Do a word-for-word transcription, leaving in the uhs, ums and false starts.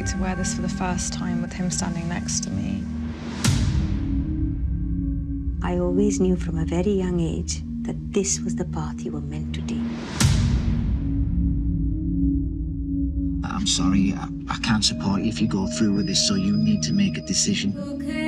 like to wear this for the first time with him standing next to me. I always knew from a very young age that this was the path you were meant to take. I'm sorry, I, I can't support you if you go through with this, so you need to make a decision. Okay.